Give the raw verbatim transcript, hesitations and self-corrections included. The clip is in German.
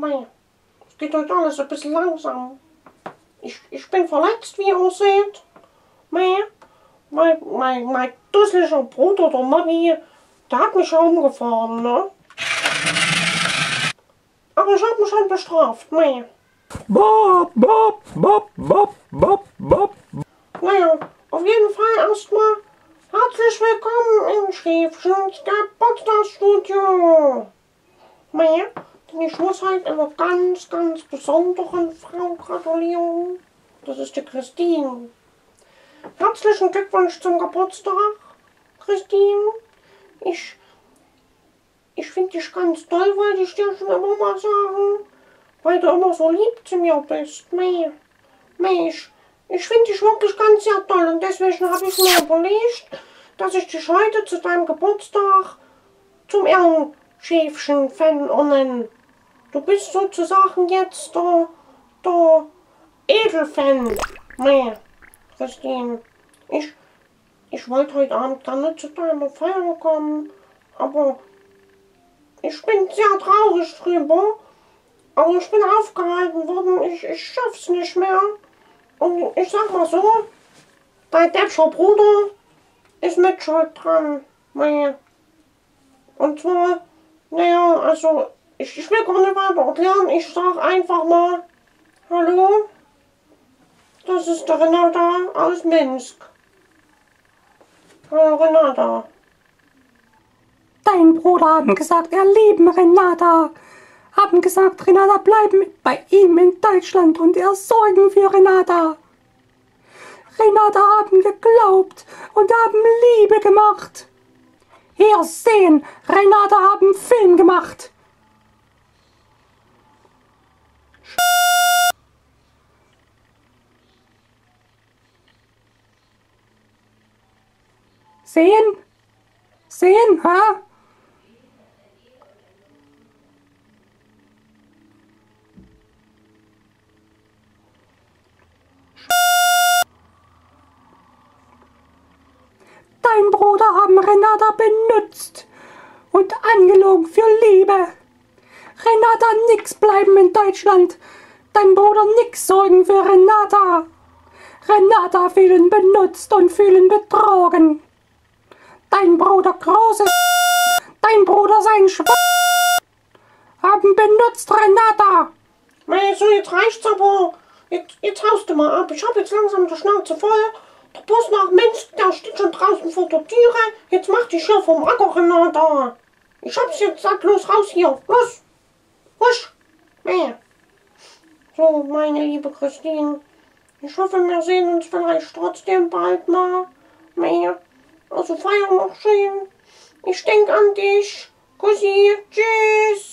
Mei, es geht heute alles ein bisschen langsam. Ich, ich bin verletzt, wie ihr seht. Mei, mein, mein, mein dusseliger Bruder, der Mami, der hat mich umgefahren, ne? Aber ich hab mich schon bestraft, mei. Bob, Bob, Bob, Bob, Bob, Bob. Naja, auf jeden Fall erstmal herzlich willkommen im Schäfchens-Gabotter-Studio. Naja, denn ich muss halt einer ganz, ganz besonderen Frau gratulieren. Das ist die Kristin. Herzlichen Glückwunsch zum Geburtstag, Kristin. Ich, ich finde dich ganz toll, wollte ich dir schon immer mal sagen. Weil du immer so lieb zu mir bist, mei. Mei, ich, ich finde dich wirklich ganz sehr toll und deswegen habe ich mir überlegt, dass ich dich heute zu deinem Geburtstag zum Ehrenschäfchen-Fan ernenne. Du bist sozusagen jetzt der, der Edelfan, mei, Kristin. Ich, ich wollte heute Abend dann nicht zu deiner Feier kommen, aber ich bin sehr traurig drüber. Aber ich bin aufgehalten worden, ich, ich schaff's nicht mehr. Und ich sag mal so, dein deppscher Bruder ist mit Schuld dran. Und zwar, naja, also, ich, ich will gar nicht weiter erklären, ich sag einfach mal, hallo, das ist der Renata aus Minsk. Hallo Renata. Dein Bruder hat gesagt, er lieben Renata. Haben gesagt, Renata bleibt bei ihm in Deutschland und er sorgen für Renata. Renata haben geglaubt und haben Liebe gemacht. Hier sehen, Renata haben Film gemacht. Sehen? Sehen, ha? Dein Bruder haben Renata benutzt und angelogen für Liebe. Renata nix bleiben in Deutschland. Dein Bruder nix sorgen für Renata. Renata fühlen benutzt und fühlen betrogen. Dein Bruder großes Dein Bruder sein Schwach haben benutzt Renata. Also jetzt reicht's aber. Jetzt, jetzt haust du mal ab. Ich hab jetzt langsam die Schnauze voll. Der Bus nach Minsk, der steht schon draußen vor der Türe. Jetzt mach dich hier vom Acker, Renata. Ich hab's jetzt satt, los, raus hier. Los! Husch! Nee. So, meine liebe Kristin. Ich hoffe, wir sehen uns vielleicht trotzdem bald mal. Nee. Also feiern noch schön. Ich denk an dich. Kussi. Tschüss.